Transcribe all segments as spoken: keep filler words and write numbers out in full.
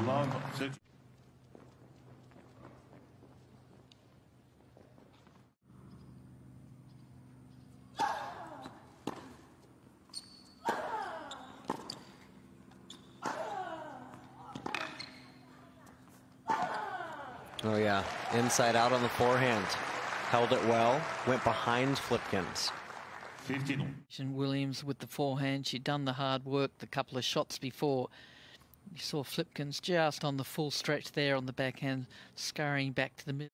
Love six. Oh yeah, inside out on the forehand. Held it well, went behind Flipkens. fifteen. Williams with the forehand, she'd done the hard work the couple of shots before. You saw Flipkens just on the full stretch there on the backhand, scurrying back to the middle.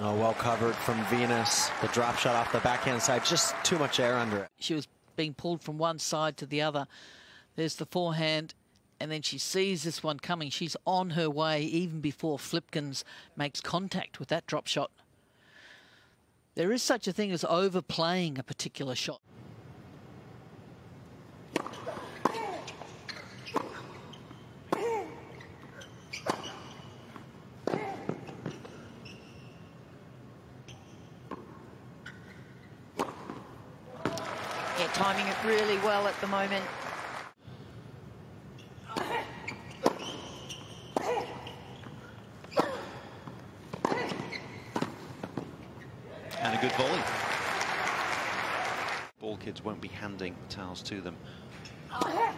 Oh, well covered from Venus. The drop shot off the backhand side, just too much air under it. She was being pulled from one side to the other. There's the forehand, and then she sees this one coming. She's on her way even before Flipkens makes contact with that drop shot. There is such a thing as overplaying a particular shot. Yeah, timing it really well at the moment. And a good volley. Ball kids won't be handing the towels to them. Irani,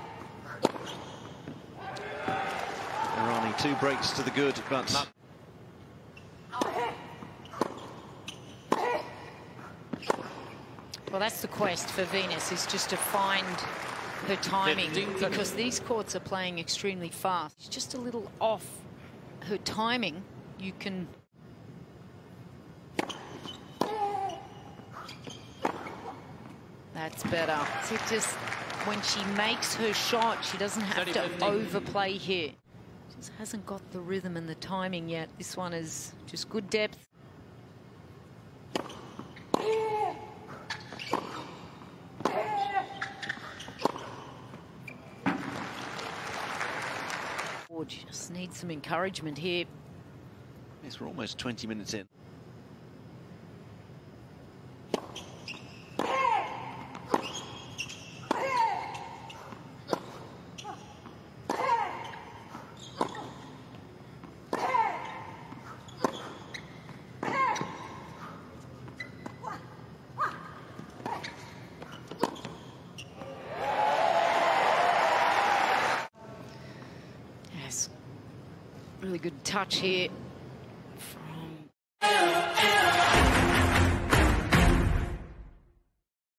two breaks to the good, but not. Well, that's the quest for Venus, is just to find her timing, because these courts are playing extremely fast. She's just a little off her timing. You can... That's better. So just when she makes her shot, she doesn't have to overplay here. Just hasn't got the rhythm and the timing yet. This one is just good depth. She just needs some encouragement here. Yes, we're almost twenty minutes in. Really good touch here.